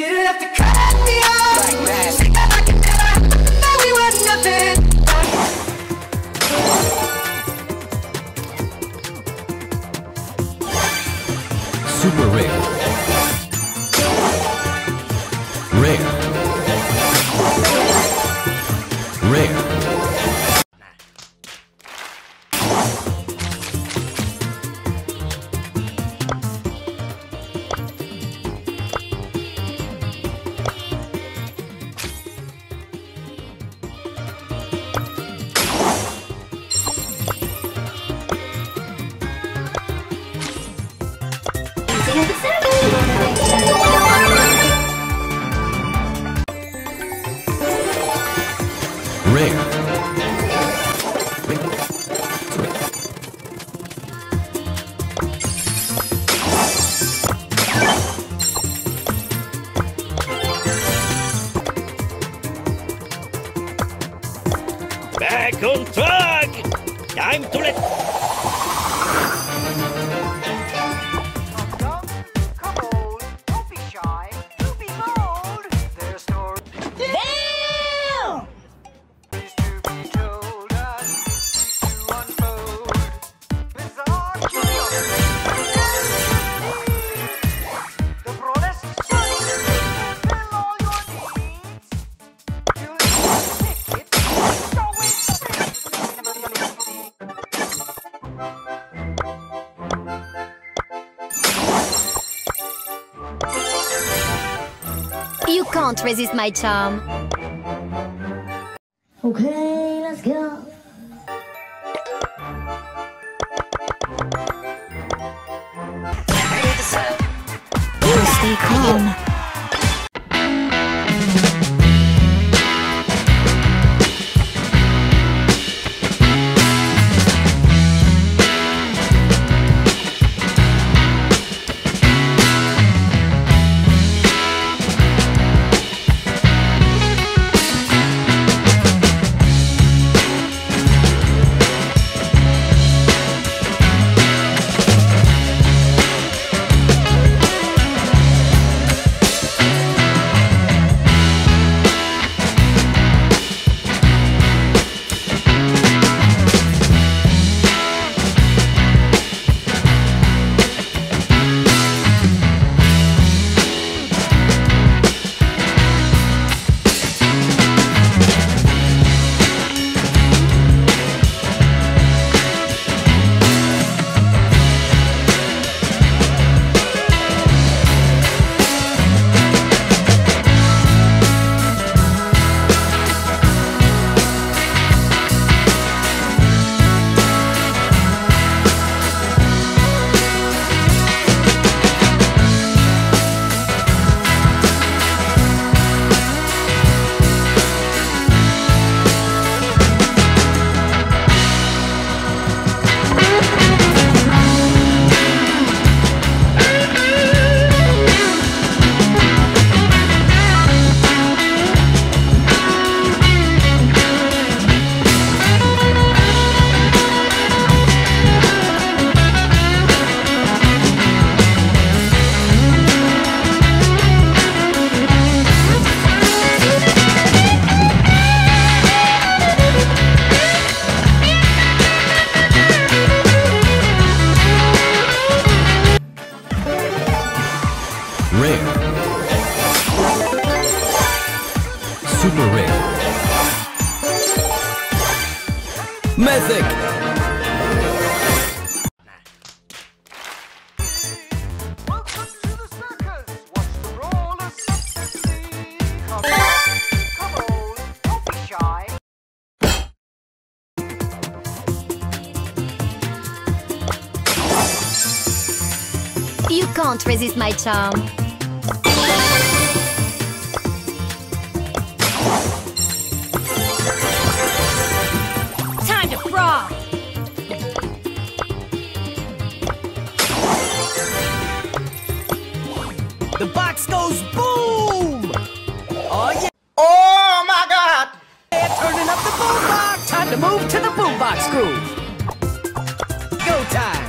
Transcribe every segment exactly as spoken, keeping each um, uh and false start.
didn't have to cut me off like that. Like that I could never have that we were nothing. Super rare. Rare. Rare. Rare. Back on track! Time to let... You can't resist my charm. Okay, let's go. You stay calm. Rare. Super rare. Mythic. Welcome to the circus. Watch the roller come on, come on, don't be shy. You can't resist my charm. Time to brawl. The box goes boom. Oh yeah. Oh my God. They're turning up the boom box. Time to move to the boom box groove. Go time.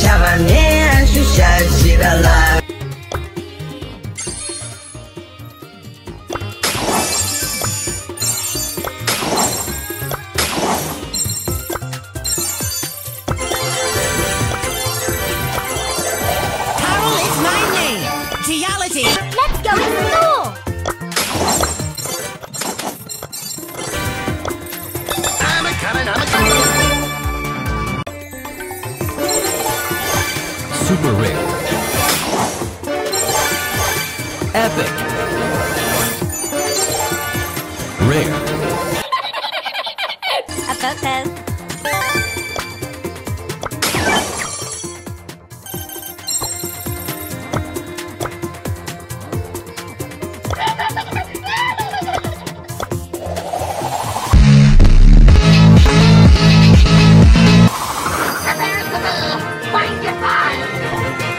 chamane, xuxa, gira lá. Carol is my name. Geology. Let's go to school. Super rare. Epic. Rare. A photo. Why